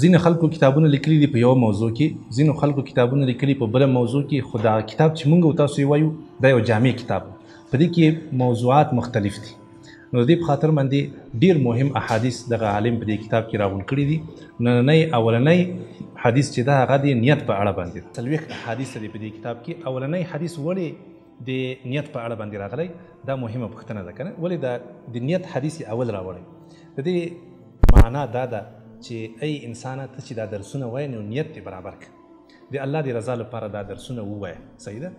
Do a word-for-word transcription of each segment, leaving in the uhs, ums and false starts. زین خلکو کتابونه لیکلي دي په یو موضوع کې، زین خلکو کتابونه لیکلي په بل موضوع کې. خو دا کتاب چې مونږ تاسو وایو دا یو جامع کتاب، په دې کې موضوعات مختلف دي. نو دې په خاطر باندې ډیر مهم احادیث د عالم په دې کتاب کې راغون کړی دي. نننۍ اولنۍ حدیث چې دا هغه د نیت په اړه باندې تلويخ احادیث دې په دې کتاب کې. اولنۍ حدیث ولې د نیت په اړه باندې راغلی؟ دا مهمه پوښتنه ده کنه، ولې دا د نیت حدیث اول راوړی؟ د دې معنا دا ده چې ای انسان ته چې دا درسونه وای نو نیت دې برابر کړه، د الله د رضا لپاره دا درسونه ووایه. صحیح ده،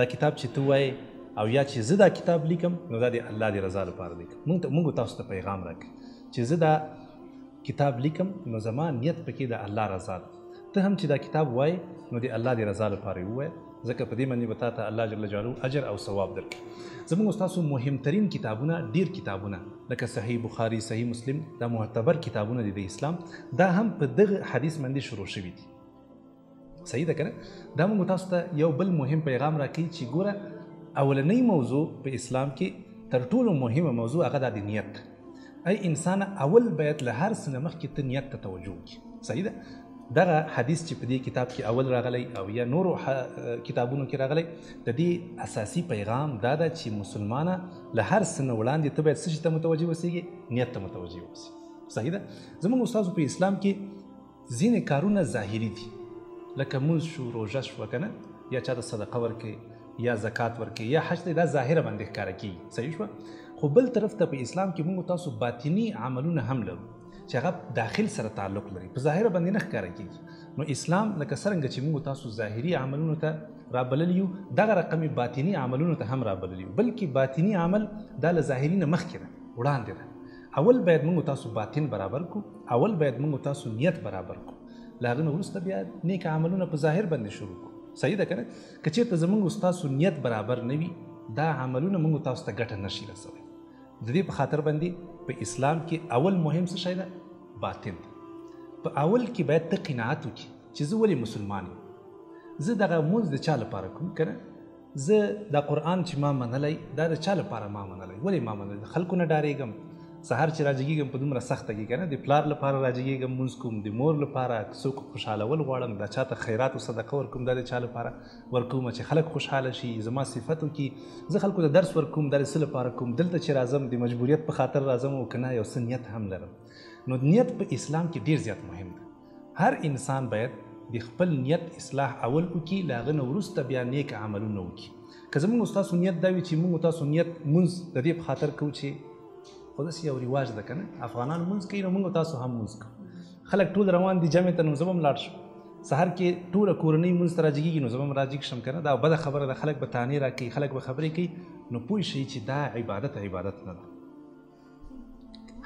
دا کتاب چې ته وایې او یا چې زه دا کتاب لیکم نو دا د الله د رضا لپاره لیکم. موږ تاسو ته پیغام راکړه چې زه دا کتاب لیکم نو زما نیت پکې د الله رضا ده. ته هم چې دا کتاب وایې نو د الله د رضا لپاره یې ووایه، ځکه په دې باندې به تا ته الله جل جلاله اجر او ثواب درکړي. زموږ ستاسو مهمترین کتابونه، ډیر کتابونه لکه صحیح بخاري، صحیح مسلم، دا معتبر کتابونه دي د اسلام، دا هم په دغه حدیث باندې شروع شوي دي. صحیح ده که نه؟ دا موږ تاسو ته یو بل مهم پیغام راکوي چې ګوره اولنۍ موضوع په اسلام کې تر ټولو مهمه موضوع هغه دا د نیت ده. ای انسان اول باید له هر څه نه مخکې ته نیت ته توجه وکړي. صحیح ده، دغه حدیث چې په دې کتاب کې اول راغلی او یا نورو کتابونو کې راغلی، د دې اساسي پیغام دا ده چې مسلمانه له هر څه نه وړاندې ته باید څه شي ته متوجه اوسېږي؟ نیت ته متوجه اوسې. صحیح ده، زموږ استادو په اسلام کې ځینې کارونه ظاهري دي، لکه مونځ شو، روژه شوه که نه، یا چا ته صدقه ورکوي یا زکات ورکوي یا حج دی، دا ظاهره باندې ښکاره کېږي. صحیح شوه، خو بل طرف ته په اسلام کې موږ تاسو باطني عملونه هم لرو چې هغه داخل سره تعلق لري، په ظاهره باندې نه ښکاره کېږي. نو اسلام لکه څرنګه چې موږ تاسو ظاهري عملونو ته رابللی یو، دغه رقمي باطني عملونو ته هم رابللی یو، بلکې باطني عمل دا له ظاهري نه مخکې ده، وړاندې ده. اول باید موږ تاسو باطن برابر کو، اول باید موږ تاسو نیت برابر کو، له هغه نه وروسته بیا نیک عملونه په ظاهر باندې شروع کو. صحیح ده که نه؟ که چېرته زموږ تاسو نیت برابر نه وي، دا عملونه موږ تاسو ته ګټه نه شي رسولی. د دې په خاطر باندې په اسلام کې اول مهم څه شی ده؟ باطن. په اول کې باید ته قناعت وکړي چې زه ولې مسلمان یم، زه دغه مونځ د چا لپاره کوم که نه، زه دا قرآن چې ما منلی دا د چا لپاره ما منلی، ولې ما منلی؟ د خلکو نه ډارېږم، سهار چې راجګېږم په دومره سخته کې که نه، د پلار لپاره راجګېږم مونځ کوم، د مور لپاره څوک خوشحالول غواړم، دا چا ته خیرات او صدقه ورکوم دا د چا لپاره ورکوم چې خلک خوشحاله شي، زما صفت وکړي، زه خلکو ته درس ورکوم دا د څه لپاره کوم، دلته چې راځم د مجبوریت په خاطر راځم او که نه یو څه نیت هم لرم. نو نیت په اسلام کې ډیر زیات مهم ده، هر انسان باید د خپل نیت اصلاح اول وکړي، له هغه نه وروسته بیا نیک عملونه وکړي. که زموږ ستاسو نیت دا وي چې موږ تاسو نیت مونځ د دې په خاطر کوو چې خو داسې یو رواج ده که نه، افغانان مونځ کوي نو موږ تاسو هم مونځ کوو، خلک ټول روان دي جمعې ته نو زه به هم لاړ شم، سهار کې ټوله کورنۍ مونځ ته راجګېږي نو زه به هم راجګ شم که نه، دا بده خبره ده، خلک به تانې راکوي، خلک به خبرې کوي، نو پوه شئ چې دا عبادت عبادت نه ده.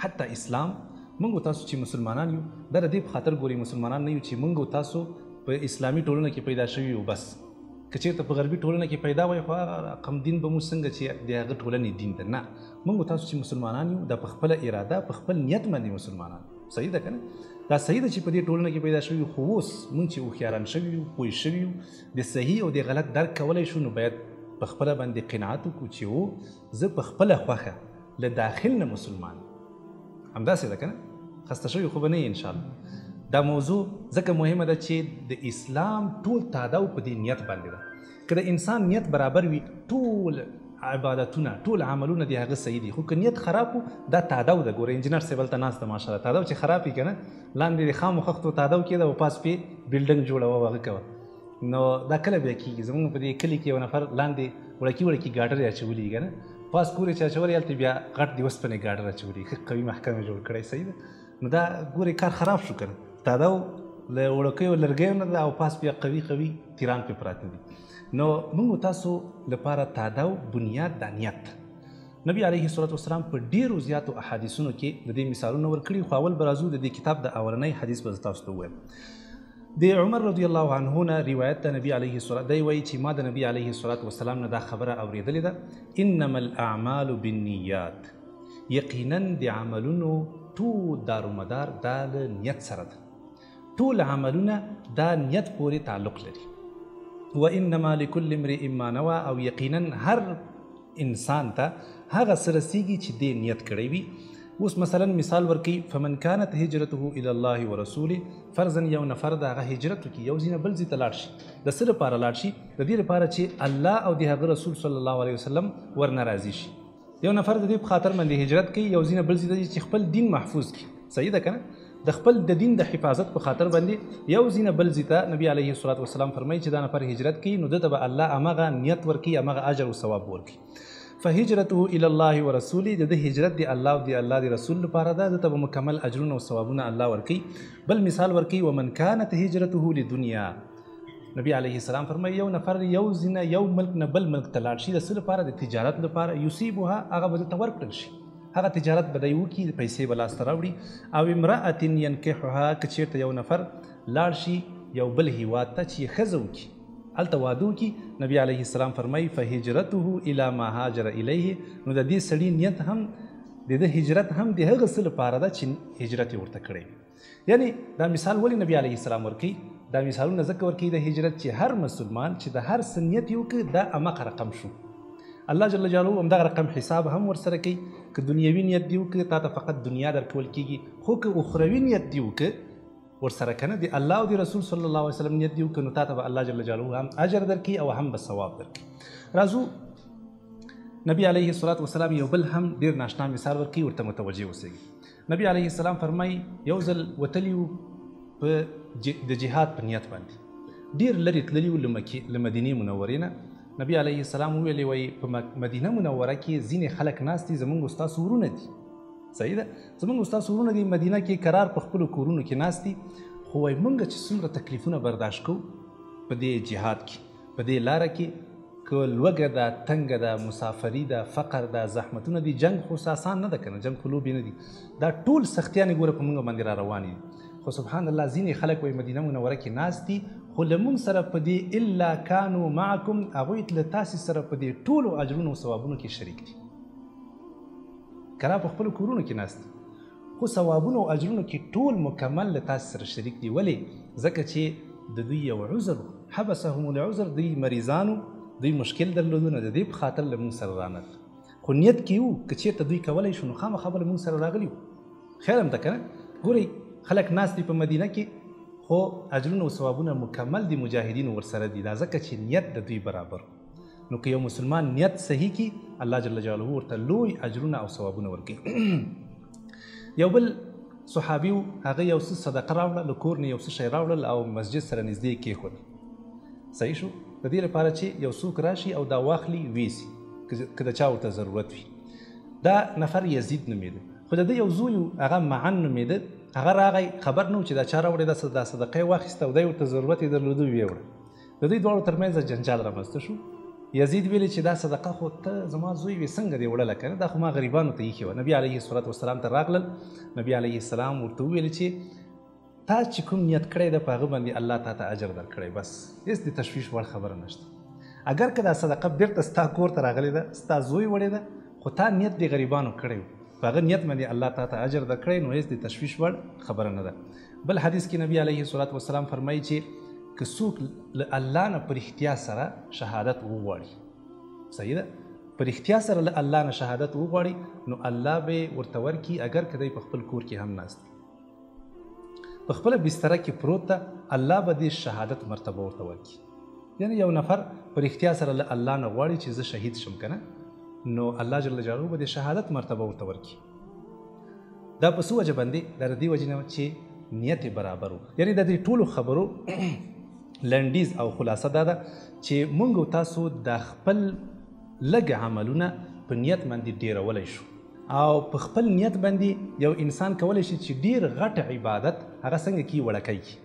حتی اسلام منګو تاسو چې مسلمانان یو دا د دې په خاطر ګوري مسلمانان نه یو چې منګو تاسو په اسلامي ټولنه کې پیدا شوي یو بس، که چېرته په غربي ټولنه کې پیدا وای خو رقم دین به موږ څنګه چې د هغه ټولنې دین ده، نه، منګو تاسو چې مسلمانان یو دا په خپله اراده په خپل نیت باندې مسلمانان. صحیح ده که نه؟ دا صحیح ده چې په دې ټولنه کې پیدا شوي یو، خو اوس موږ چې هوښیاران شوي یو، پوه شوي یو، د صحیح او د غلط درک کولی شو، نو باید په خپله باندې قناعت وکړو چې هو زه په خپله خوښه له داخل نه مسلمان یم. همداسې ده که نه؟ خسته شوي خو به نه یې انشاءالله. دا موضوع ځکه مهمه ده چې د اسلام ټول تاداو په دې نیت باندې ده. که د انسان نیت برابر وي ټول عبادتونه ټول عملونه د هغه صحیح دي، خو که نیت خراب و دا تاداو ده. ګوره انجینر صاحب هلته ناست ده ماشاءالله، تاداو چې خراب وي که نه لاندې د خامو خښتو تاداو کېده او پاس پې بلډنګ جوړوه او هغه کوه، نو دا کله بیا کېږي؟ زموږ په دې کلي کې یو نفر لاندې وړکي وړکي ګاډرې اچولي که نه، پاس کورې چې اچولې هلته بیا غټ د وسپنې ګاډر اچولي، ښه قوي محکمه جوړ کړی. صحیح ده، نو دا ګورې کار خراب شو که نه، تاداو له وړوکیو لرګیو نه ده او پاس بیا قوي قوي تیران پې پراته دي. نو موږ تاسو لپاره تاداو بنیاد دا نیت. نبي علیه الصلاة والسلام په ډېرو زیاتو احادیثونو کې د دې مثالونه ورکړي، خو اول به راځو د دې کتاب د اولنۍ حدیث به زه تاسو ته ووایم. د عمر رضی الله عنه نه روایت ده، نبي علیه الصلاة دی وایي چې ما د نبي علیه الصلاة والسلام نه دا خبره اورېدلې ده، انما الاعمال بالنیات، یقینا د عملونو ټول دارومدار دا له نیت سره ده، ټول عملونه دا نیت پورې تعلق لري. وانما لكل امرئ ما نوى، او یقینا هر انسان ته هغه څه رسیږي چې دې نیت کړی وي. اوس مثلا مثال ورکی فمن كانت هجرته الى الله ورسوله فرضاً یو نفر دا هغه هجرت کوي یو ځینه بل ځای ته لاړ شي د سره پاره لاړ شي د دې لپاره چې الله او د هغه رسول صلی الله علیه وسلم ورنه راضي شي. یو نفر د دې په خاطر باندې هجرت کوي یو ځینه بل ځای ته چې خپل دین محفوظ کړي، صحیح ده کنه، د خپل د دین د حفاظت په خاطر باندې یو ځینه بل ځای ته نبی علیه الصلاه والسلام فرمایي چې دا نفر هجرت کوي نو د ته به الله امغه نیت ورکي امغه اجر او ثواب ورکي. فهجرته الى الله ورسوله د هجرت دی الله او دی الله دی رسول لپاره ده ته مکمل اجرونه او ثوابونه الله ورکي. بل مثال ورکي ومن كانت هجرته لدنيا، نبی علیه السلام فرمایي یو نفر یو ځینه یو ملک نه بل ملک ته لاړ شي د څه لپاره؟ د تجارت لپاره. یصيبها هغه به ته ورکړل شي، هغه تجارت به یې وکړي پیسې به لاسته راوړي. او امرأة ينكحها که چېرته یو نفر لاړ شي یو بل هیواد ته چې یې ښځه وکړي هلته واده وکړي، نبي علیه السلام فرمایي فهجرته الى ما هاجر الیه، نو د دې سړي نیت هم د ده هجرت هم د هغه څه لپاره ده چې هجرت یې ورته کړی. یعنی دا مثال ولې نبي علیه السلام ورکوي؟ دا مثالونه ځکه ورکوي د هجرت چې هر مسلمان چې د هر څه نیت یې وکړي دا امقه رقم شو، الله جل جلاله همدغه رقم حساب هم ورسره کوي. که دنیوي نیت دې وکړي تا ته فقط دنیا درکول کېږي، خو که اخروي نیت دې وکړي ورسره که نه د الله او د رسول صلی الله علیه وسلم نیت دې وکړي نو تا ته به الله جل جلاله هم اجر درکړي او هم به ثواب درکړي. راځو نبی علیه الصلاه والسلام یو بل هم ډېر ناشنا مثال ورکوي، ورته متوجه اوسئ. نبی علیه السلام فرمایي یو ځل وتلی و په د جهاد په نیت باندې، ډېر لرې تللی و له مدینې منورې نه. نبی علیه السلام ویلی وی په مدینه منوره کې ځینې خلک ناست دي زموږ استاسو ورونه دي، صحیح ده، زموږ استاسو ورونه دي مدینه کې قرار په خپلو کورونو کې ناست دي، خو وایي موږ چې څومره تکلیفونه برداشت کوو په دې جهاد کې په دې لاره کې، که لوږه ده تنګه ده مسافري ده فقر ده زحمتونه دي، جنګ خو اسان نه ده که نه، جنګ خو لوبې نه دي، دا ټول سختیانې ګوره په موږ باندې را روانې دي. خو سبحان الله ځینې خلک وایي مدینه منوره کې ناست دي خو له موږ سره په دې الا کانو معکم، هغوی له تاسې سره په دې ټولو اجرونو او ثوابونو کې شریک دي، کرا په خپلو کورونو کې ناست دي خو ثوابونو او اجرونو کې ټول مکمل له تاسې سره شریک دي. ولې؟ ځکه چې د دوی یو عذر حبسهم العذر، دوی مریضانو دوی مشکل درلودو، نه د دې په خاطر له موږ سره رانغلل، خو نیت کې وو که چېرته دوی کولی شو نو خامخا به له موږ سره راغلي وو. خیر هم ده که نه، ګورئ خلک ناست دي په مدینه کې خو اجرونه او ثوابونه مکمل د مجاهدینو ورسره دي، دا ځکه چې نیت د دوی برابر. نو که یو مسلمان نیت صحیح کړي الله جل جلاله ورته لوی اجرونه او ثوابونه ورکوي. یو بل صحابي و هغه یو څه صدقه راوړله، له کور نه یو څه شی راوړل او مسجد سره نږدې یې کېښود، صحیح شو، د دې لپاره چې یو څوک راشي او دا واخلي ویسي که د چا ورته ضرورت وي. دا نفر یزید نومېده، خو د ده یو زوی و هغه معن نومېده، هغه راغی خبر نه و چې دا چا راوړې ده دا صدقه یې واخیسته او دی ورته ضرورت یې درلودو ویې وړه. د دوی دواړو تر منځ جنجال رامنځته شو، یزید ویلې چې دا صدقه خو ته زما زوی وې څنګه دې وړله که نه، دا خو ما غریبانو ته ایښې وه. نبي علیه الصلاه والسلام ته راغلل، نبي علیه السلام ورته وویل چې تا چې کوم نیت کړی ده په هغه باندې الله تا ته اجر درکړی، بس هېڅ د تشویش وړ خبره نشته. اگر که دا صدقه بیرته ستا کور ته راغلې ده ستا زوی وړې ده خو تا نیت دې غریبانو کړی، فغه نیت باندې الله تعالی ته اجر درکړي نو هیڅ د تشویش وړ خبره نه ده. بل حدیث کې نبی علیه الصلاه والسلام فرمایي چې که څوک له الله نه په رښتیا سره شهادت وغواړي، صحیح ده، په رښتیا سره له الله نه شهادت وغواړي نو الله به یې ورته ورکړي، اگر که دی په خپل کور کې هم ناست دی په خپله بستره کې پروت ده الله به دې شهادت مرتبه ورته ورکړي. یعنی یو نفر په رښتیا سره له الله نه غواړي چې زه شهید شم که نه، نو الله جل جلاله به د شهادت مرتبه ورته ورکړي. دا په څو وجه باندې؟ دا د دې وجې نه چې نیت برابر و. یعنې د دې ټولو خبرو لنډیز او خلاصه دا ده چې موږ او تاسو د خپل لږ عملونه په نیت باندې ډېرولی شو، او په خپل نیت باندې یو انسان کولی شي چې ډېر غټ عبادت هغه څنګه کې وړکی کړي،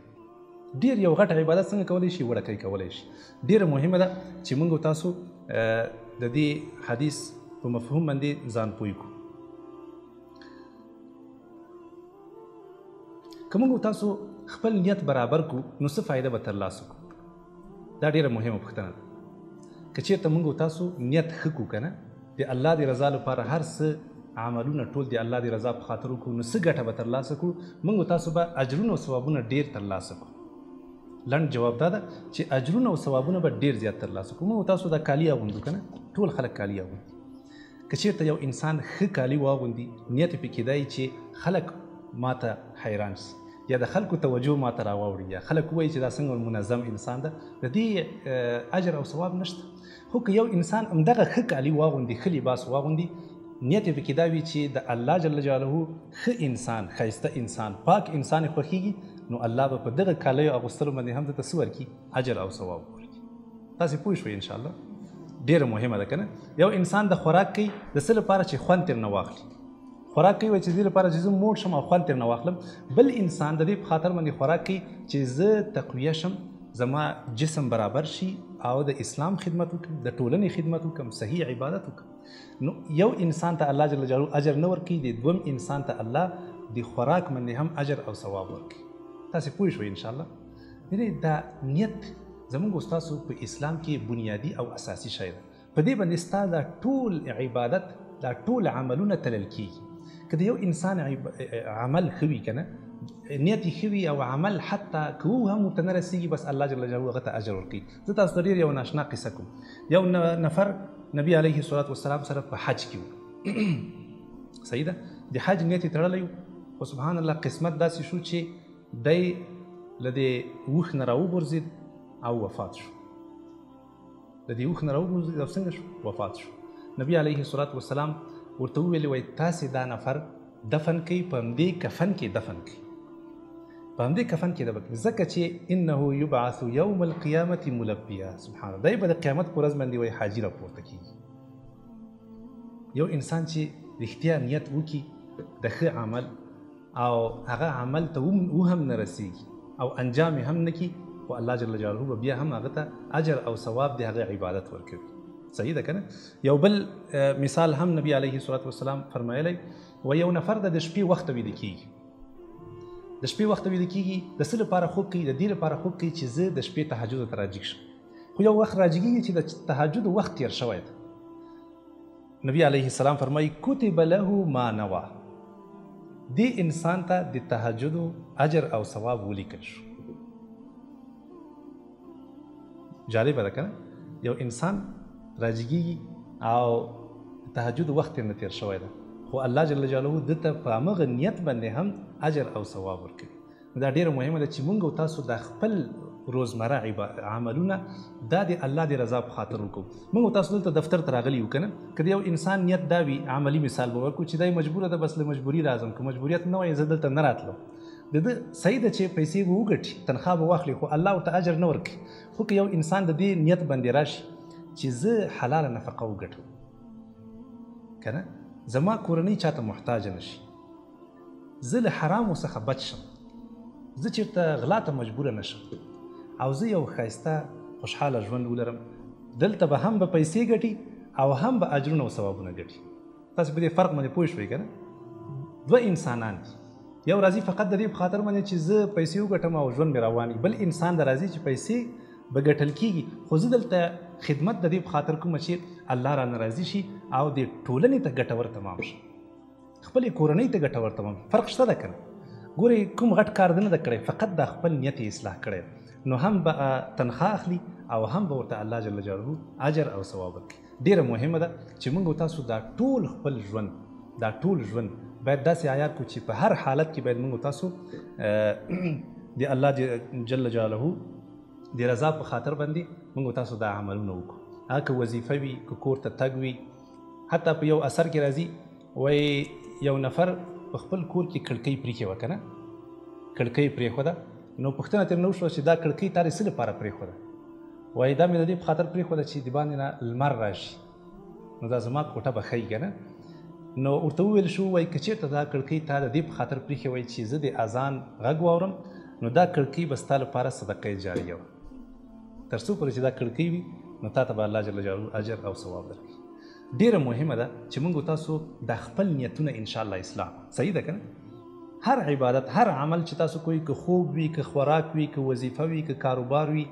ډېر یو غټ عبادت څنګه کولی شي وړکی کولی شي. ډېره مهمه ده چې موږ او تاسو د دې حدیث په مفهوم باندې ځان پوه کړو. که موږ تاسو خپل نیت برابر کړو نو څه فایده به ترلاسه کړو؟ دا ډېره مهمه پوښتنه ده. که چېرته موږ تاسو نیت ښه کړو که نه، د الله د رضا لپاره هر څه عملونه ټول د الله د رضا په خاطر وکړو نو څه ګټه به ترلاسه کړو؟ موږ تاسو به اجرونه او ثوابونه ډېر ترلاسه کړو. لنډ جواب دا ده چې اجرونه او ثوابونه به ډېر زیات ترلاسه کړو. موږ تاسو دا کالي اغوندو که نه، ټول خلک کالي اغوندي، کچیرته یو انسان ښه کالي واغوندي نیت یې پې کیدای چې خلک ماته حیران شي یا د خلکو توجه ماته راواوړي یا خلک ووایي چې دا څنګه منظم انسان ده، د دې اجر او ثواب نشته. خو که یو انسان همدغه ښه کالي واغوندي، ښه لباس واغوندي، نیت یې پکې دا وي چې د الله جل جلاله ښه انسان، ښایسته انسان، پاک انسان یې خوښېږي، نو الله به په دغه کالیو اغوستلو باندې هم درته څه ورکړي؟ اجر او ثواب ورکړي. تاسې پوه شوئ انشاءالله؟ ډېره مهمه ده که نه؟ یو انسان د خوراک کوي د څه لپاره چې خوند ترنه واخلي. خوراک کوي وایي چې دې لپاره چې زه موړ شم او خوند ترنه واخلم. بل انسان د دې په خاطر باندې خوراک کوي چې زه تقویه شم، زما جسم برابر شي او د اسلام خدمت وکړم، د ټولنې خدمت وکړم، صحیح عبادت وکړم. نو یو انسان ته الله جل جلاله اجر نه ورکوي، د دوم انسان ته الله د خوراک باندې هم اجر او ثواب ورکوي. تاسې پوه شوئ انشاءالله؟ یعنې دا نیت زموږ ستاسو په اسلام کې بنیادي او اساسي شی ده. په دې باندې ستا دا ټول عبادت، دا ټول عملونه تلل کېږي. که د یو انسان عمل ښه وي که نه، نیت یې ښه وي او عمل حتی که و هم ورته نه رسېږي، بس الله جل جلاله هغه ته اجر ورکوي. زه تاسو ته ډېر یو ناشنا قصه کوم. یو نفر نبي علیه الصلات والسلام سره په حج کې و. صحیح ده؟ د حج نیت یې تړلی و، خو سبحان الله قسمت داسې شو چې دی له دې اوښ نه راوغورځېد او وفات شو. له دې اوښ نه راوغورځېد او څنګه شو؟ وفات شو. نبي علیه الصلات والسلام ورته وویلې وایي تاسې دا نفر دفن کوي، په همدې کفن کې دفن کوي، په همدې کفن کې دفن کوي، ځکه چې انه یبعث یوم القیامة ملبیا. سبحان الله، دی به د قیامت په ورځ باندې وایي حاجي راپورته کېږي. یو انسان چې رښتیا نیت وکړي د ښه عمل او هغه عمل ته و هم نه رسېږي او انجام هم نه کړي، خو الله جل جلاله به بیا هم هغه ته اجر او ثواب د هغه عبادت ورکوي. صحیح ده که نه؟ یو بل مثال هم نبي علیه الصلات والسلام فرمایلی و یو نفر د شپې وخته ویده کېږي. د شپې وخته ویده کېږي، د څه لپاره خوب کوي؟ د دې لپاره خوب کوي چې زه د شپې تهجد ته راجیګ شم. خو یو وخت راجیګېږي چې د تهجد وخت تېر شوی ده. نبي علیه السلام فرمایي کتب له ما نوا، دې انسان ته د تهجد اجر او ثواب ولیکل شو. جالبه ده که نه؟ یو انسان راجیګېږي او تهجد وخت یې نه تېر شوی ده، خو الله جل جلاله ده ته په همغه نیت باندې هم اجر او ثواب ورکوي. دا ډېره مهمه ده چې موږ او تاسو د خپل روزمره عملونه دا د الله د رضا په خاطر وکړو. موږ او تاسو دلته دفتر ته راغلي یو که نه، که د یو انسان نیت دا وي، عملي مثال به ورکړو چې دا مجبوره ده، بس له مجبوري راځم، که مجبوریت نه وای زه دلته نه راتلم. د ده صحیح ده چې پیسې به وګټي، تنخواه به واخلي، خو الله ورته اجر نه ورکوي. خو که یو انسان د دې نیت باندې راشي چې زه حلاله نفقه وګټم که نه، زما کورنۍ چاته محتاجه نه شي، زه له حرامو څخه بچ شم، زه چېرته غلا ته مجبوره نه شم، او زه یو ښایسته خوشحاله ژوند ولرم. دلته به هم به پیسې ګټي او هم به اجرونه او ثوابونه ګټي. تاسې په دې فرق باندې پوه شوئ که نه؟ دوه انسانان دي، یو راځي فقط د دې په خاطر باندې چې زه پیسې وګټم او ژوند مې روان وي، بل انسان دا راځي چې پیسې به ګټل کېږي، خو زه دلته خدمت د دې په خاطر کوم چې الله را ناراضي شي او د ټولنې ته ګټور تمام شي، خپلې کورنۍ ته ګټور تمام. فرق شته ده که نه؟ ګورې کوم غټ کار ده نه ده کړی، فقط دا خپل نیت یې اصلاح کړی، نو هم به تنخواه اخلي او هم به ورته الله جل جلاله اجر او ثواب ورکړي. ډېره مهمه ده چې موږ او تاسو دا ټول خپل ژوند، دا ټول ژوند باید داسې عیار کړو چې په هر حالت کې باید موږ او تاسو د الله جل جلاله د رضا په خاطر باندې موږ تاسو دا عملونه وکړو. هغه که وظیفه وي، که کور ته تګ وي. حتی په یو اثر کې راځي وایي یو نفر په خپل کور کې کړکۍ پرېښې وه که نه، کړکۍ پرېښوده، نو پوښتنه ترې نه وشوه چې دا کړکۍ تا دې څه لپاره پرېښوده؟ وایي دا مې د دې په خاطر پرېښوده چې د باندې نه لمر راشي، نو دا زما کوټه به ښیي که نه. نو ورته وویل شو وایي که چېرته دا کړکۍ تا د دې په خاطر پرېښې وایي چې زه د اذان غږ واورم، نو دا کړکۍ به ستا لپاره صدقه جاریه وه، تر څو پورې چې دا کړکۍ وي نو تا ته به الله جل جلاله اجر او ثواب درکړي. ډېره مهمه ده چې موږ تاسو د خپل نیتونه انشاءالله اصلاح. صحیح ده که نه؟ هر عبادت، هر عمل چې تاسو کوئ، که خوب وي، که خوراک وي، که وظیفه وي، که کاروبار وي،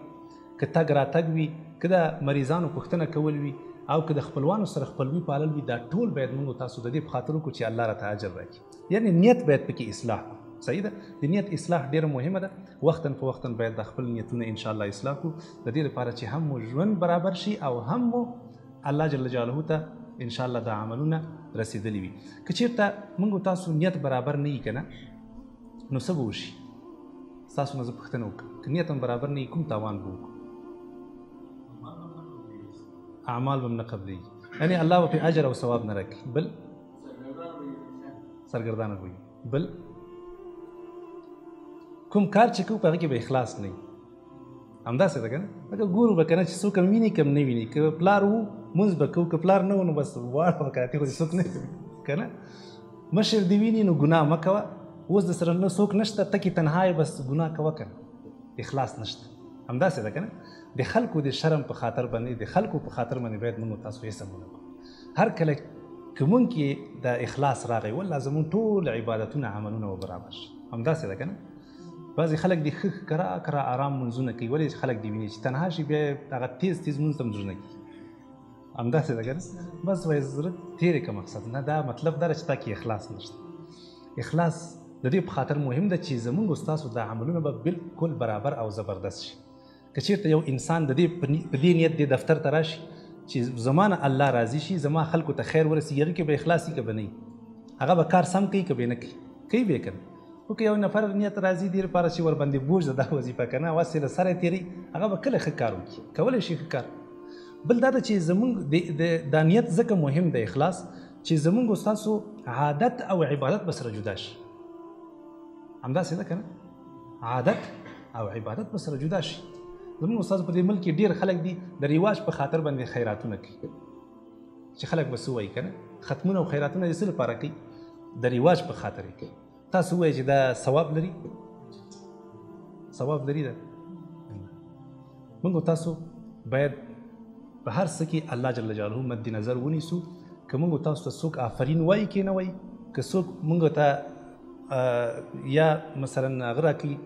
که تګ راتګ وي، که د مریضانو پوښتنه کول وي، او که د خپلوانو سره خپلوي پالل وي، دا ټول باید موږ تاسو د دې په خاطر وکړو چې الله راته اجر راکړي. یعنې نیت باید پکې اصلاح کړو. صحیح ده؟ د نیت اصلاح ډېره مهمه ده. وختن په وختن باید د خپل نیتونه انشاءالله اصلاح کړو، د دې لپاره چې هم مو ژوند برابر شي او هم مو الله جل جلاله ته ان شاء الله دا عملونه رسیدلی وي. که چیرته موږ تاسو نیت برابر نه وي کنه نو څه به وشي؟ ستاسو نه زه پوښتنه وکړم که نیت هم برابر نه وي کوم تاوان به وکړو؟ اعمال به هم نه قبلېږي، یعنې الله به پرې اجر او ثواب نه راکړي. بل سرګردانه به وي. بل کوم کار چې کوو په هغه کې به اخلاص نه وي. همداسې ده که نه؟ لکه ګورو به که نه چې څوک هم ویني که هم نه ویني، که پلار و مونځ به کوو، که پلار نه و نو بس واړه به کاتې خو دې څوک نه که نه؟ مشر دې ویني نو ګناه مه کوه، اوس د سره نه څوک نشته، ته کې تنها یې بس ګناه کوه که نه، اخلاص نشته. همداسې ده که نه؟ د خلکو د شرم په خاطر باندې، د خلکو په خاطر باندې باید موږ تاسو هېڅ هم ونه کړو. هر کله که موږ کې د اخلاص راغی والله زموږ ټول عبادتونه عملونه به برابر شي. همداسې ده که نه؟ بعضې خلک دې ښه کرا کرا ارام مونځونه کوي، ولې خلک دې ویني چې تنها شي بیا هغه تیز تیز مونځ ته مونځونه کوي. همداسې ده که نه؟ بس وایي زړه تېرې که مقصد نه، دا مطلب دا ده چې تا کې اخلاص نشته. اخلاص د دې په خاطر مهم ده چې زموږ ستاسو دا عملونه به بالکل برابر او زبردست شي. که چیرته یو انسان د دې په دې نیت دې دفتر ته راشي چې زما نه الله راضي شي، زما خلکو ته خیر ورسي، هغې کې به اخلاص وي که به نه وي، هغه به کار سم کوي که به یې نه کوي، کوي به یې که نه. خو که یو نفر نیت راضي دې لپاره چې ورباندې بوج ده دا وظیفه که نه وسې له سره یې تېري، هغه به کله ښه کار وکړي، کولی شي ښه کار. بل دا ده چې زموږ دا نیت ځکه مهم دی اخلاص چې زموږ ستاسو عادت او عبادت به سره جدا شي. همداسې ده که نه؟ عادت او عبادت به سره جدا شي. زموږ استاذ په دې ملک کې ډېر خلک دي د رواج په خاطر باندې خیراتونه کوي، چې خلک به څه وایي که نه، ختمونه او خیراتونه د څه لپاره کوي؟ د رواج په خاطر یې کوي. تاسو ووایئ چې دا ثواب لري؟ ثواب لري ده؟ موږ تاسو باید په هر څه کې الله جل جلاله مد نظر ونیسو. که موږ تاسو ته څوک آفرین وایي که نه وایي، که څوک موږ ته یا مثلا هغه راکوي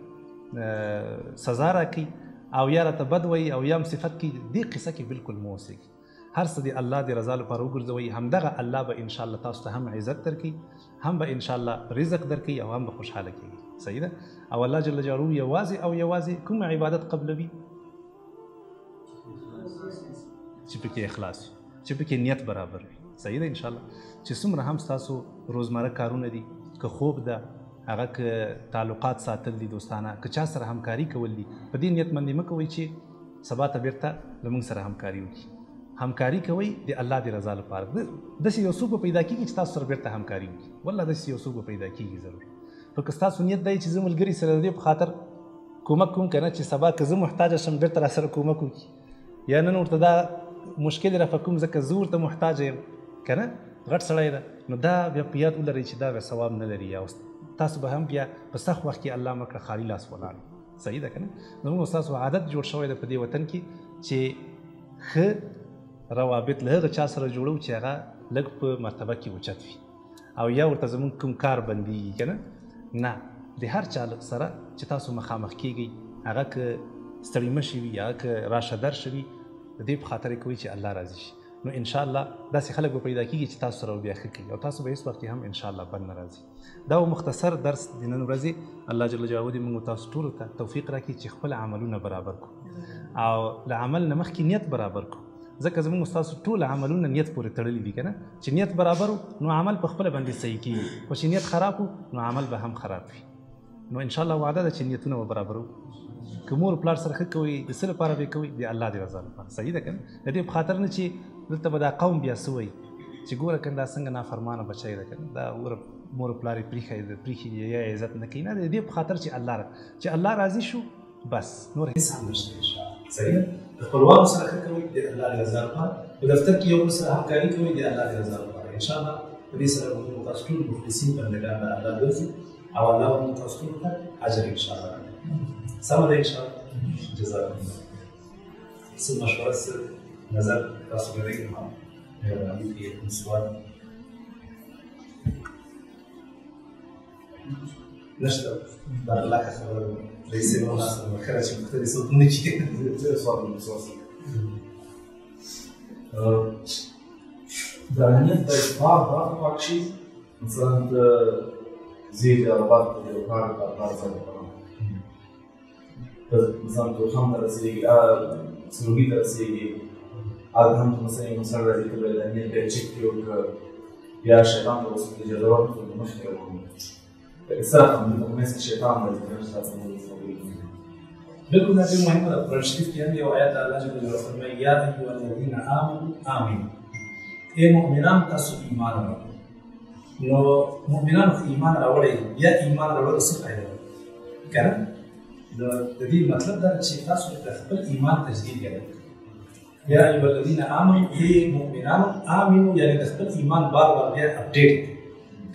سزا راکوي او یا راته بد وایي او یا هم صفت کوي، دې قصه کې بالکل مه اوسېږي. هر څه د الله د رضا لپاره وګرځوئ، همدغه الله به انشاءالله تاسو ته هم عزت درکړي، هم به انشاءالله رزق درکړي او هم به خوشحاله کېږي. صحیح ده؟ او الله جل جلاله یوازې او یوازې کوم عبادت قبلوي؟ چې پکې اخلاص وي، چې پکې نیت برابر وي. صحیح ده انشاءالله؟ چې څومره هم ستاسو روزمره کارونه دي، که خوب ده، هغه که تعلقات ساتل دي دوستانه، که چا سره همکاري کول دي، په دې نیت باندې مه کوئ چې سبا ته بیرته له موږ سره همکاري وکړي. همکاري کوئ د الله د رضا لپاره. داسې یو څوک به پیدا کېږي چې تاسو سره بیرته همکاري وکړي، والله داسې یو څوک به پیدا کېږي ضرور. خو که ستاسو نیت دی چې زه ملګري سره د دې په خاطر کومک کوم که نه چې سبا که زه محتاجه شم بیرته را سره کومک وکړي، یا نن ورته دا مشکل را په کوم ځکه زه ورته محتاجه یم که نه، غټ سړی ده، نو دا بیا په یاد ولرئ چې دا بیا ثواب نه لري، یا تاسو به هم بیا په سخت وخت کې الله مکړه خالي لاس ولاړ. صحیح ده که نه؟ زموږ ستاسو عادت جوړ شوی ده په دې وطن کې چې ښه روابط له هغه چا سره جوړو چې هغه لږ په مرتبه کې اوچت وي، او یا ورته زموږ کوم کار بندېږي که نه، نه د هر چا سره چې تاسو مخامخ کېږئ، هغه که ستړي مشي وي، هغه که راشه درشه وي، د دې په خاطر یې کوئ چې الله راضي شي. نو ان شاء الله داسې خلک به پیدا کېږي چې تاسو سره بیا ښه کوي، او تاسو به هېڅ وخت هم ان شاء الله بد نه راځي. دا و مختصر درس د نن ورځې. الله جل جلاله دې موږ تاسو ټولو ته توفیق راکړي چې خپل عملونه برابر کړو، او له عمل نه مخکې نیت برابر کړو، ځکه زموږ ستاسو ټول عملونه نیت پورې تړلي دي که نه. چې نیت برابر و نو عمل په خپله باندې صحیح کېږي، خو چې نیت خراب و نو عمل به هم خراب وي. نو ان شاء الله وعده ده چې نیتونه به برابر و. که مور پلار سره ښه کوئ د څه لپاره به یې کوئ؟ د الله د رضا لپاره. صحیح ده که نه؟ د دې په خاطر نه چې دلته به دا قوم بیا څه وایي چې ګوره که دا څنګه نافرمانه بچی ده که نه، دا ګوره مور پلار یې پرېښی پرېښي دي یا عزت نه کوي، نه د دې په خاطر چې الله چې الله راضي شو بس، نور هېڅ هم نشته ان شاء الله. صحیح ده؟ د خپلوانو سره ښه کوئ د الله د رضا لپاره، په دفتر کې یو بل سره همکاري کوئ د الله د رضا لپاره. ان شاء الله په دې سره به موږ تاسو ټول مخلصین بندګان به الله ګرځو، او الله به موږ تاسو ټولو ته اجر ان شاء الله. سمه ده ان شاء الله؟ جزاكم الله. څه مشوره څه نظر تاسو لرئ که هم موږ یې کوم سوال نشته؟ برالله خبره رئیس مولا سره خیره چې پوښتنې څوک نه کړي. دا نیت باید بار بار پاک شي، مثلا د زیرې رباط د یو کار لپاره بار ځای مثلا توخم ته رسېږي، سروبي ته رسېږي، Adham مثلا مسرع ذيك الأهمية بيتشكي وك يا شيطان توصل الجدول في المشكلة الساقة من الناس الشيطان الذي نشأت من الصغير. لكن هذه مهمة البرشكيت يعني وآيات الله جل وعلا يا أيها الذين آمنوا آمنوا. إيه مؤمنان تاسو إيمانا. لو مؤمنان في إيمان الأولي يا إيمان الأولي صفر أيضا. كنا. الذي مطلب ده الشيء تاسو تخبل إيمان تجديد يعني. يا أيها الذين آمنوا إيه مؤمنان آمنوا يعني تخبل إيمان بار بار يعني أبديت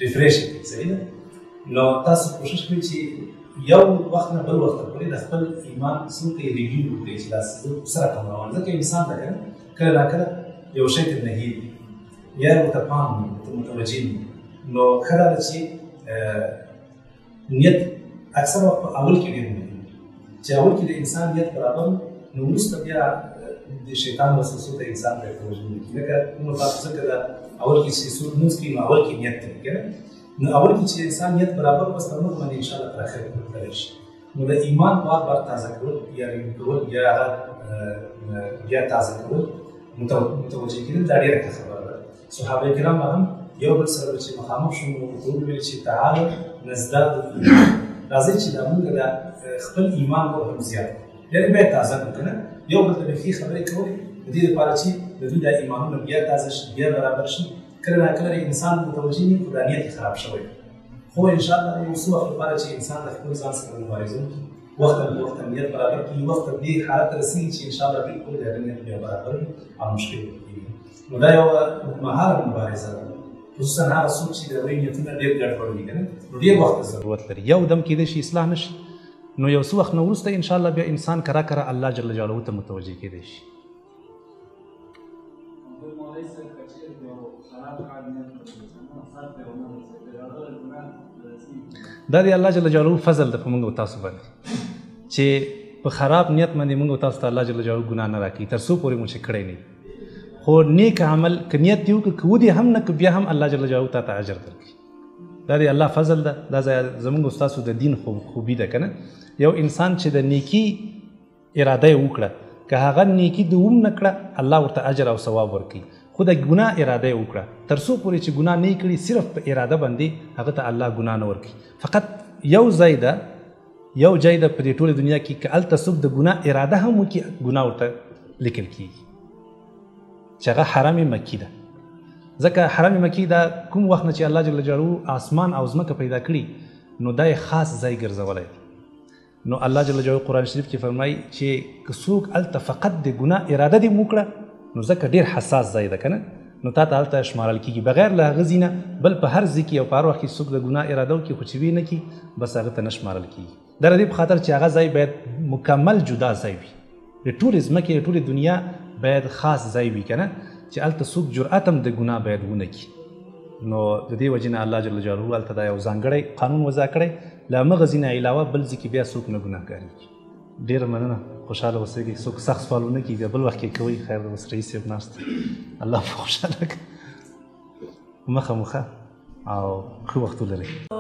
ريفريش صحيح. لو تاسو کوشش کوئ چې یو وخت نه بل وخت پورې د خپل ایمان څوکې ریویو وکړئ چې دا سره کوم روان ځکه انسان ده کله ناکله یو شی ته نهي یا متفهم ته متوجه نو ښه ده چې نیت اکثر وخت په اول کې ډېر مهم دی چې اول کې د انسان نیت برابر نو وروسته بیا د شیطان وسوسو ته انسان بیا توجه نه کوي لکه کومه تاسو څنګه ده اول کې چې څوک لمونځ کوي نو اول کې نیت کوي نو اول کې چې انسان نیت برابر بس نور باندې ان شاء الله تر اخره کولی شي نو د ایمان بار بار تازه کول یا ریول یا هغه بیا تازه کول متوجه کېدل دا ډېره ښه خبره ده صحابه کرام هم یو بل سره چې مخامخ شو نو ورته وویل چې تعالو نزداد راځئ چې دا موږ د خپل ایمان نور هم زیات کړو ډېر بیا تازه کړو که نه یو بل ته به ښې خبرې کولې د دې لپاره چې د دوی دا ایمانونه بیا تازه شي بیا برابر شي کله ناکله انسان متوجه وي خو دا نیت یې خراب شوی خو انشاءالله یو څه وخت لپاره چې انسان د خپل ځان سره مبارزه وکړي وخته په وخته نیت برابر کړي وخته دې حالت ته رسېږي چې انشاءالله بالکل د هغه نیت بیا برابر وي او مشکل وکړي نو دا یوه اوږدمهاله مبارزه ده خصوصا هغه څوک چې د هغوی نیتونه ډېر ګډوډ وي که نه نو ډېر وخت ته ضرورت لري یو دم کېدای شي اصلاح نه شي نو یو څه وخت نه وروسته انشاءالله بیا انسان کرا کرا الله جل جلاله ته متوجه کېدای شي دا د الله جل جلاله فضل ده په موږ او تاسو باندې چې په خراب نیت باندې موږ او تاسو ته الله جل جلاله ګناه نه راکوي تر څو پورې مو چې کړی نه وي خو نیک عمل که نیت دې وکړي که ودې هم نه که بیا هم الله جل جلاله تاته اجر درکړي دا د الله فضل ده دا زموږ او ستاسو د دین خوبي ده که نه یو انسان چې د نیکي اراده یې وکړه که هغه نیکي دې هم نه کړه الله ورته اجر او ثواب ورکوي خو د ګناه اراده یې وکړه تر څو پورې چې ګناه نه یې کړي صرف په اراده باندې هغه ته الله ګناه نه ورکړي فقط یو ځای ده یو ځای ده په دې ټولې دنیا کې که هلته څوک د ګناه اراده هم وکړي ګناه ورته لیکل کېږي چې هغه حرم مکي ده ځکه حرم مکي دا کوم وخت نه چې الله جل جلاله آسمان او ځمکه پیدا کړي نو دا یې خاص ځای ګرځولی دی نو الله جل جلاله قرآن شریف کې فرمایي چې که څوک هلته فقط د ګناه اراده دې وکړه نو ځکه ډېر حساس ځای ده که نه نو تا ته هلته شمارل کېږي بغیر له هغه ځای نه بل په هر ځای کې او په هر وخت کې څوک د ګناه اراده وکړي خو چې ویې نه کړي بس هغه ته نه شمارل کېږي دا د دې په خاطر چې هغه ځای باید مکمل جدا ځای وي د ټولې ځمکې د ټولې دنیا باید خاص ځای وي که نه چې هلته څوک جرأت هم د ګناه باید ونه کړي نو د دې وجې نه الله جل جلاله هلته دا یو ځانګړی قانون وضع کړی له همغه ځای نه علاوه بل ځای کې بیا څوک نه ګناهګار کېږي ډېره مننه خوشاله اوسېږئ څوک سخت سوالونه کوي بیا بل وخت کې کوئ خیر د اوس رئیس صاحب ناست الله په خوشاله کړه مخه مخه او ښه وخت ولرئ